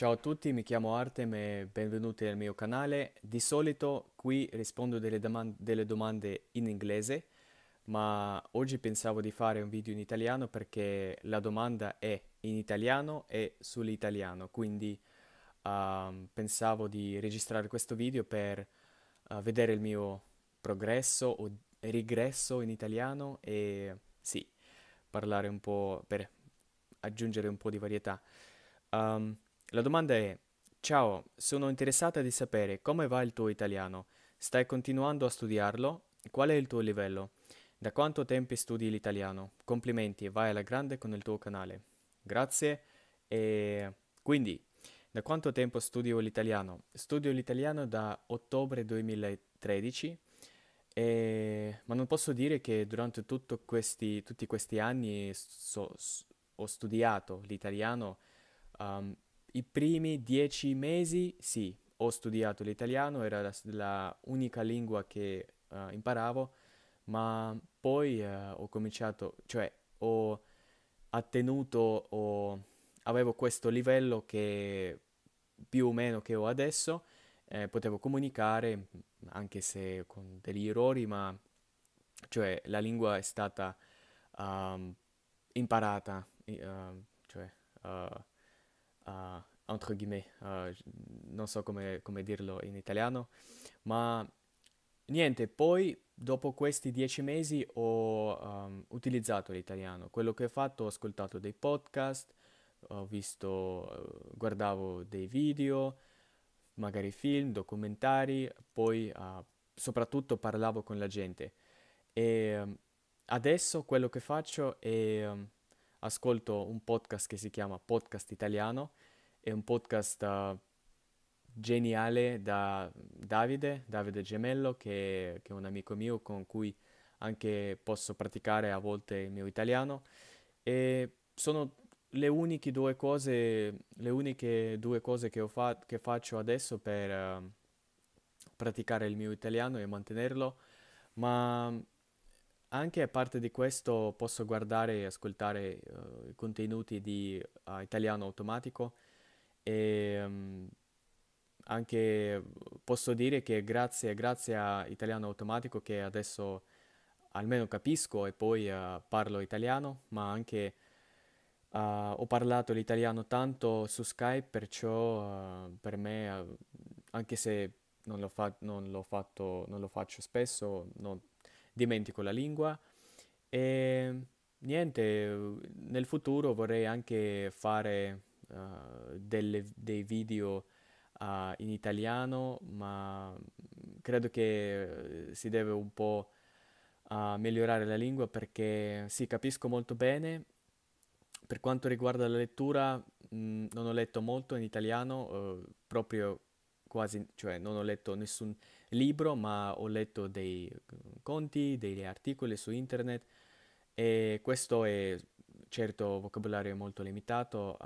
Ciao a tutti, mi chiamo Artem e benvenuti nel mio canale. Di solito qui rispondo delle domande in inglese, ma oggi pensavo di fare un video in italiano perché la domanda è in italiano e sull'italiano, quindi pensavo di registrare questo video per vedere il mio progresso o rigresso in italiano e sì, parlare un po' per aggiungere un po' di varietà. La domanda è: ciao, sono interessata di sapere come va il tuo italiano. Stai continuando a studiarlo? Qual è il tuo livello? Da quanto tempo studi l'italiano? Complimenti e vai alla grande con il tuo canale. Grazie. E quindi, da quanto tempo studio l'italiano? Studio l'italiano da ottobre 2013, ma non posso dire che durante tutti questi anni ho studiato l'italiano. I primi 10 mesi, sì, ho studiato l'italiano, era la unica lingua che imparavo, ma poi ho cominciato, cioè ho attenuto, avevo questo livello che più o meno che ho adesso, potevo comunicare anche se con degli errori, ma cioè la lingua è stata imparata, entre guillemets, non so come dirlo in italiano, ma niente, poi dopo questi 10 mesi ho utilizzato l'italiano. Quello che ho fatto, ho ascoltato dei podcast, ho visto, guardavo dei video, magari film, documentari, poi soprattutto parlavo con la gente. E adesso quello che faccio è ascolto un podcast che si chiama Podcast Italiano. È un podcast geniale da Davide Gemello, che è un amico mio con cui anche posso praticare a volte il mio italiano. E sono le uniche due cose che faccio adesso per praticare il mio italiano e mantenerlo, ma anche a parte di questo posso guardare e ascoltare i contenuti di Italiano Automatico. E anche posso dire che grazie a Italiano Automatico che adesso almeno capisco e poi parlo italiano, ma anche ho parlato l'italiano tanto su Skype, perciò per me, anche se non lo faccio spesso, non dimentico la lingua. E niente, nel futuro vorrei anche fare dei video in italiano, ma credo che si deve un po' migliorare la lingua, perché sì, capisco molto bene. Per quanto riguarda la lettura, non ho letto molto in italiano, proprio quasi, cioè non ho letto nessun libro, ma ho letto dei conti, degli articoli su internet, e questo è certo vocabolario molto limitato.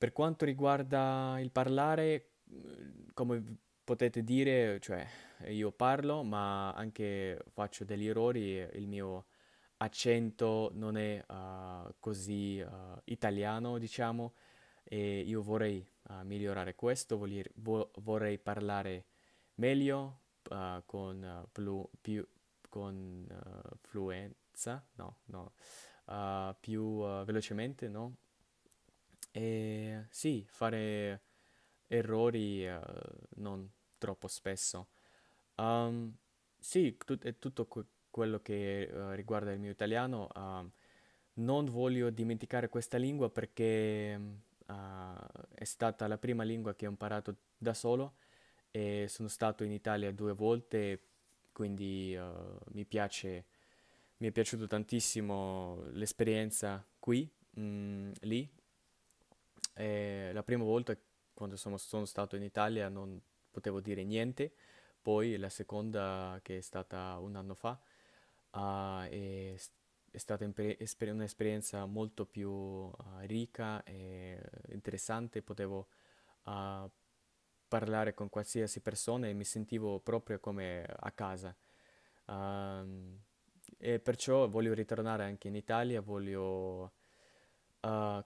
Per quanto riguarda il parlare, come potete dire, cioè io parlo, ma anche faccio degli errori, il mio accento non è così italiano, diciamo, e io vorrei migliorare questo, vorrei parlare meglio, con fluenza, più velocemente, no? E sì, fare errori non troppo spesso. Sì, è tutto quello che riguarda il mio italiano. Non voglio dimenticare questa lingua perché è stata la prima lingua che ho imparato da solo e sono stato in Italia 2 volte, quindi mi è piaciuto tantissimo l'esperienza qui, lì. La prima volta, quando sono stato in Italia, non potevo dire niente, poi la seconda, che è stata un anno fa, è stata un'esperienza molto più ricca e interessante. Potevo parlare con qualsiasi persona e mi sentivo proprio come a casa. E perciò voglio ritornare anche in Italia, voglio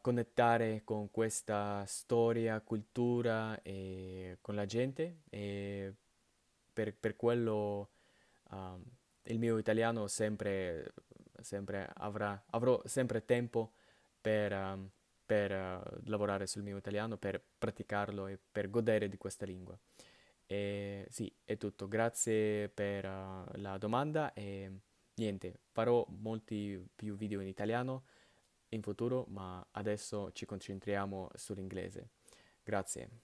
connettare con questa storia, cultura e con la gente, e per quello il mio italiano avrò sempre tempo per lavorare sul mio italiano, per praticarlo e per godere di questa lingua. E sì, è tutto. Grazie per la domanda e niente, farò molti più video in italiano in futuro, ma adesso ci concentriamo sull'inglese. Grazie.